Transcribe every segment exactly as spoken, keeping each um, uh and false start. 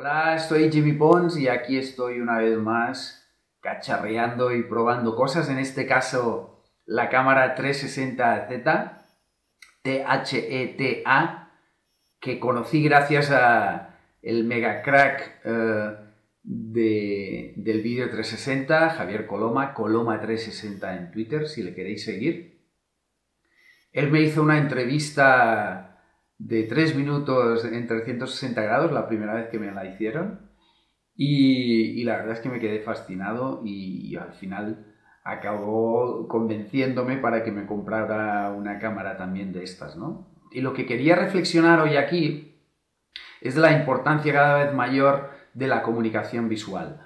Hola, soy Jimmy Pons y aquí estoy una vez más cacharreando y probando cosas, en este caso la cámara trescientos sesenta THETA, T H E T A, que conocí gracias a el mega crack eh, de, del vídeo trescientos sesenta, Javier Coloma, Coloma trescientos sesenta en Twitter, si le queréis seguir. Él me hizo una entrevista de tres minutos en trescientos sesenta grados, la primera vez que me la hicieron, y, y la verdad es que me quedé fascinado y, y al final acabó convenciéndome para que me comprara una cámara también de estas, ¿no? Y lo que quería reflexionar hoy aquí es de la importancia cada vez mayor de la comunicación visual.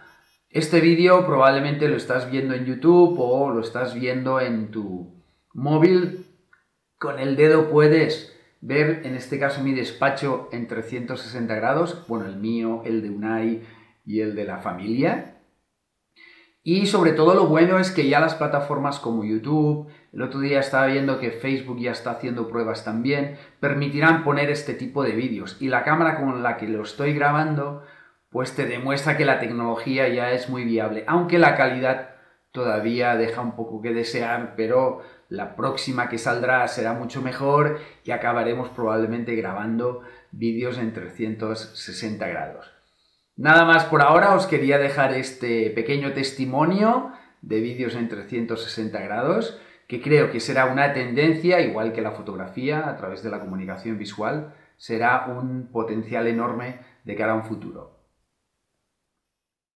Este vídeo probablemente lo estás viendo en YouTube o lo estás viendo en tu móvil, con el dedo puedes ver, en este caso, mi despacho en trescientos sesenta grados, bueno, el mío, el de Unai y el de la familia. Y sobre todo lo bueno es que ya las plataformas como YouTube, el otro día estaba viendo que Facebook ya está haciendo pruebas también, permitirán poner este tipo de vídeos. Y la cámara con la que lo estoy grabando, pues te demuestra que la tecnología ya es muy viable, aunque la calidad todavía deja un poco que desear, pero la próxima que saldrá será mucho mejor y acabaremos probablemente grabando vídeos en trescientos sesenta grados. Nada más por ahora, os quería dejar este pequeño testimonio de vídeos en trescientos sesenta grados, que creo que será una tendencia, igual que la fotografía, a través de la comunicación visual, será un potencial enorme de cara a un futuro.